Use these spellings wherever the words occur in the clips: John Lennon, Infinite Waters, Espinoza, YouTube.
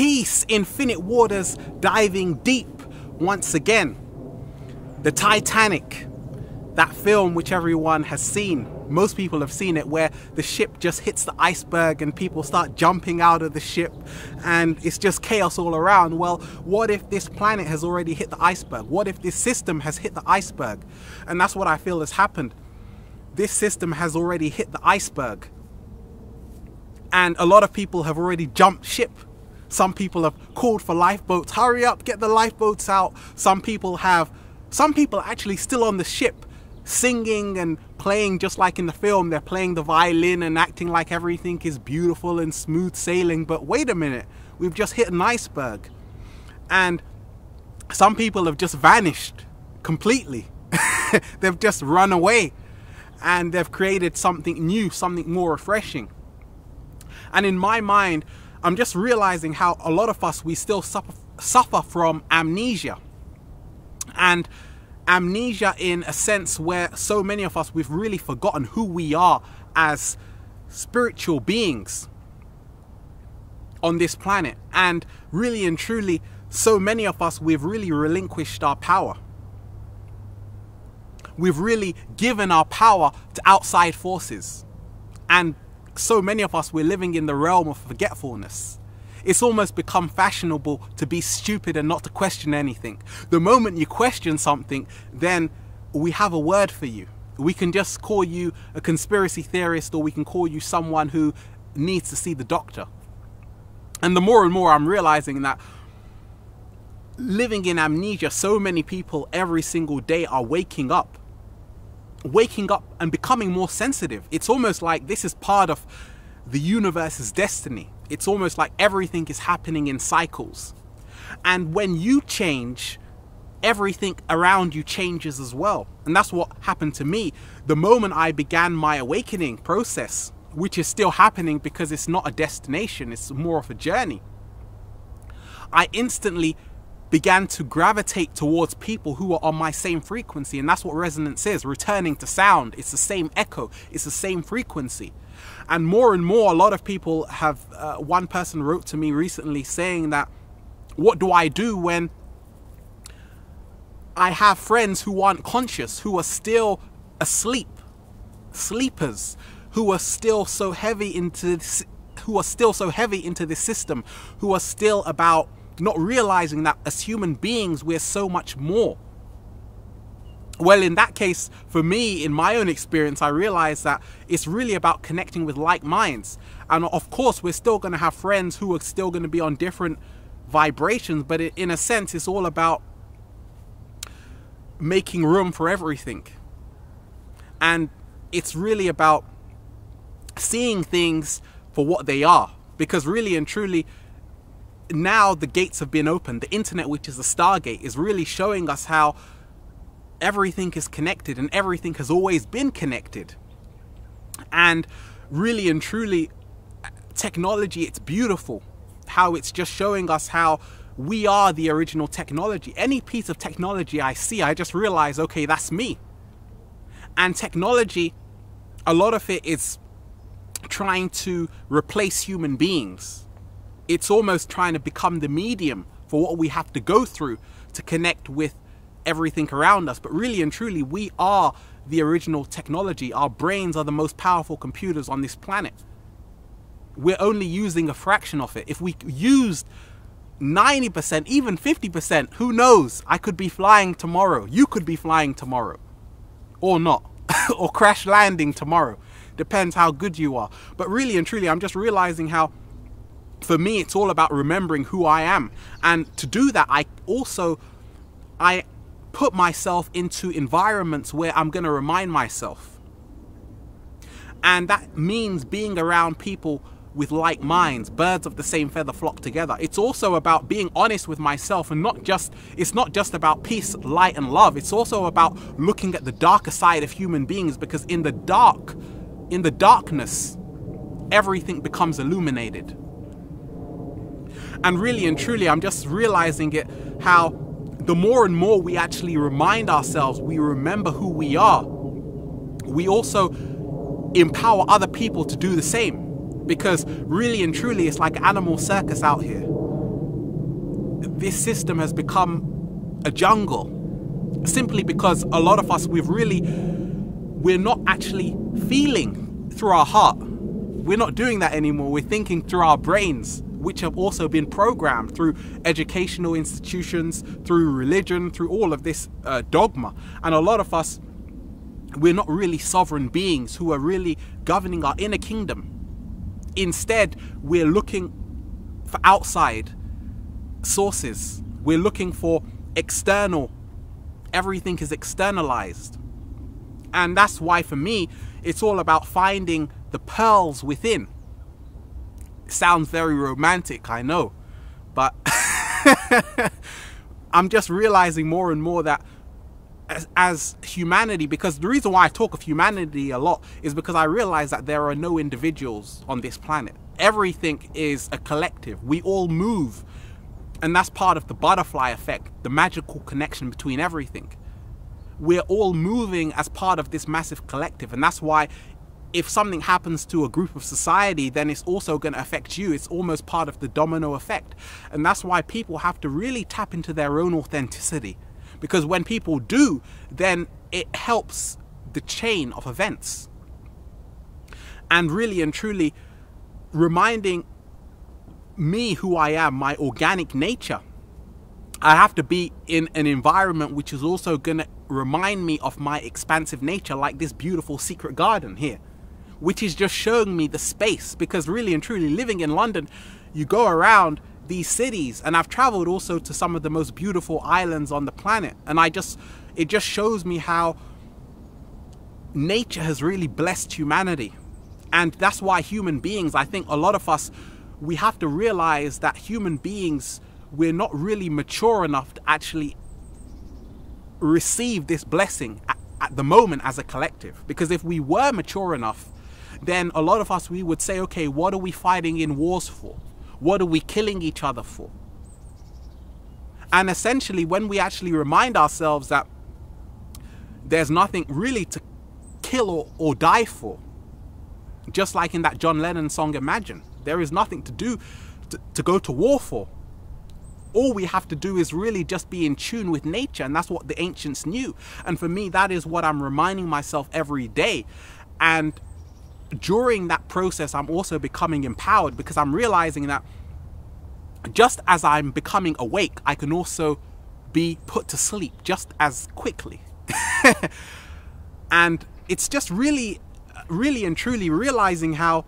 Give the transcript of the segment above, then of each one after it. Peace, Infinite Waters, diving deep once again. The Titanic, that film which everyone has seen, most people have seen it, where the ship just hits the iceberg and people start jumping out of the ship and it's just chaos all around. Well, what if this planet has already hit the iceberg? What if this system has hit the iceberg? And that's what I feel has happened. This system has already hit the iceberg. And a lot of people have already jumped ship. Some people have called for lifeboats, hurry up, get the lifeboats out. Some people are actually still on the ship, singing and playing just like in the film. They're playing the violin and acting like everything is beautiful and smooth sailing. But wait a minute, we've just hit an iceberg. And some people have just vanished completely. They've just run away and they've created something new, something more refreshing. And in my mind, I'm just realizing how a lot of us, we still suffer from amnesia. And amnesia in a sense where so many of us, we've really forgotten who we are as spiritual beings on this planet. And really and truly, so many of us, we've really relinquished our power. We've really given our power to outside forces. And so many of us, we're living in the realm of forgetfulness. It's almost become fashionable to be stupid and not to question anything. The moment you question something, then we have a word for you. We can just call you a conspiracy theorist, or we can call you someone who needs to see the doctor. And the more and more I'm realizing that living in amnesia, so many people every single day are waking up and becoming more sensitive. It's almost like this is part of the universe's destiny. It's almost like everything is happening in cycles. And when you change, everything around you changes as well. And that's what happened to me. The moment I began my awakening process, which is still happening because it's not a destination, it's more of a journey, I instantly began to gravitate towards people who are on my same frequency. And that's what resonance is, returning to sound. It's the same echo, it's the same frequency. And more, a lot of people have, one person wrote to me recently saying that, what do I do when I have friends who aren't conscious, who are still asleep, sleepers, who are still so heavy into this, system, who are still about not realizing that as human beings, we're so much more. Well, in that case, for me, in my own experience, I realized that it's really about connecting with like minds. And of course, we're still going to have friends who are still going to be on different vibrations. But in a sense, it's all about making room for everything. And it's really about seeing things for what they are. Because really and truly, now the gates have been opened. The internet, which is the Stargate, is really showing us how everything is connected and everything has always been connected. And really and truly, technology, it's beautiful how it's just showing us how we are the original technology. Any piece of technology I see, I just realize, okay, that's me. And technology, a lot of it is trying to replace human beings. It's almost trying to become the medium for what we have to go through to connect with everything around us. But really and truly, we are the original technology. Our brains are the most powerful computers on this planet. We're only using a fraction of it. If we used 90%, even 50%, who knows? I could be flying tomorrow. You could be flying tomorrow. Or not. Or crash landing tomorrow. Depends how good you are. But really and truly, I'm just realizing how, for me, it's all about remembering who I am. And to do that, I put myself into environments where I'm going to remind myself. And that means being around people with like minds. Birds of the same feather flock together. It's also about being honest with myself, and it's not just about peace, light and love. It's also about looking at the darker side of human beings, because in the dark, in the darkness, everything becomes illuminated. And really and truly, I'm just realizing it how the more and more we actually remind ourselves, we remember who we are, we also empower other people to do the same. Because really and truly, it's like an animal circus out here. this system has become a jungle, simply because a lot of us, we're not actually feeling through our heart. We're not doing that anymore. We're thinking through our brains, which have also been programmed through educational institutions, through religion, through all of this dogma. And a lot of us, we're not really sovereign beings who are really governing our inner kingdom. Instead, we're looking for outside sources. We're looking for external. Everything is externalized. And that's why, for me, it's all about finding the pearls within. It sounds very romantic, I know, but I'm just realizing more and more that as humanity, because the reason why I talk of humanity a lot is because I realize that there are no individuals on this planet. Everything is a collective. We all move. And that's part of the butterfly effect, the magical connection between everything. We're all moving as part of this massive collective. And that's why if something happens to a group of society, then it's also going to affect you. It's almost part of the domino effect. And that's why people have to really tap into their own authenticity. Because when people do, then it helps the chain of events. And really and truly reminding me who I am, my organic nature. I have to be in an environment which is also going to remind me of my expansive nature, like this beautiful secret garden here, which is just showing me the space. Because really and truly, living in London, you go around these cities, and I've traveled also to some of the most beautiful islands on the planet, and it just shows me how nature has really blessed humanity. And that's why human beings, I think a lot of us, we have to realize that human beings, we're not really mature enough to actually receive this blessing at the moment as a collective. Because if we were mature enough, then a lot of us, we would say, okay, what are we fighting in wars for? What are we killing each other for? And essentially, when we actually remind ourselves that there's nothing really to kill or die for, just like in that John Lennon song, Imagine, there is nothing to do to go to war for. All we have to do is really just be in tune with nature, and that's what the ancients knew. And for me, that is what I'm reminding myself every day. And during that process, I'm also becoming empowered, because I'm realizing that just as I'm becoming awake, I can also be put to sleep just as quickly. And it's just really, really and truly realizing how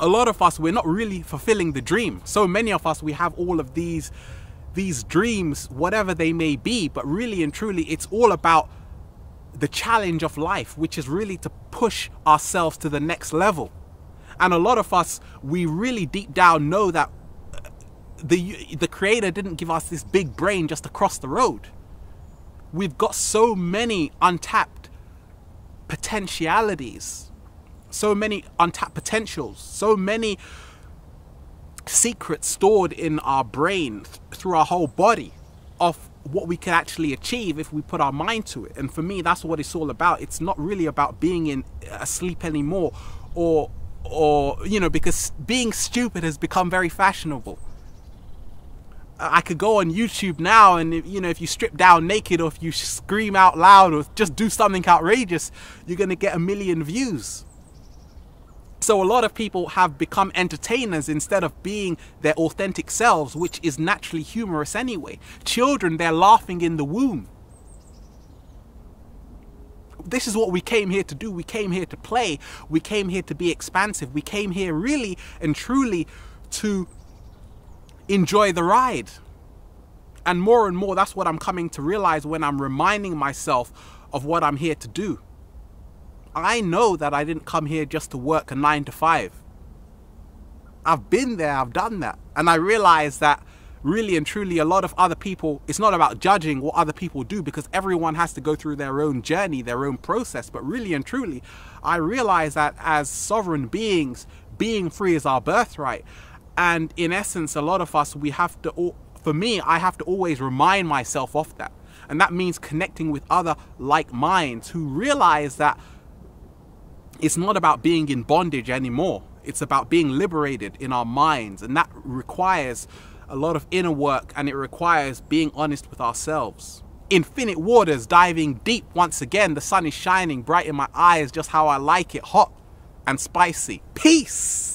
a lot of us, we're not really fulfilling the dream. So many of us, we have all of these dreams, whatever they may be, but really and truly, it's all about the challenge of life, which is really to push ourselves to the next level. And a lot of us, we really deep down know that the Creator didn't give us this big brain just across the road. We've got so many untapped potentialities, so many untapped potentials, so many secrets stored in our brain through our whole body of what we can actually achieve if we put our mind to it. And for me, that's what it's all about. It's not really about being asleep anymore, or you know, because being stupid has become very fashionable. I could go on YouTube now, and you know, if you strip down naked, or if you scream out loud, or just do something outrageous, you're going to get a million views. So a lot of people have become entertainers instead of being their authentic selves, which is naturally humorous anyway. Children, they're laughing in the womb. This is what we came here to do. We came here to play. We came here to be expansive. We came here really and truly to enjoy the ride. And more, that's what I'm coming to realize when I'm reminding myself of what I'm here to do. I know that I didn't come here just to work a 9-to-5. I've been there, I've done that. And I realize that really and truly, a lot of other people, it's not about judging what other people do, because everyone has to go through their own journey, their own process. But really and truly, I realize that as sovereign beings, being free is our birthright. And in essence, a lot of us, we have to, for me, I have to always remind myself of that. And that means connecting with other like minds who realize that it's not about being in bondage anymore. It's about being liberated in our minds. And that requires a lot of inner work, and it requires being honest with ourselves. Infinite Waters, diving deep once again. The sun is shining bright in my eyes, just how I like it, hot and spicy. Peace!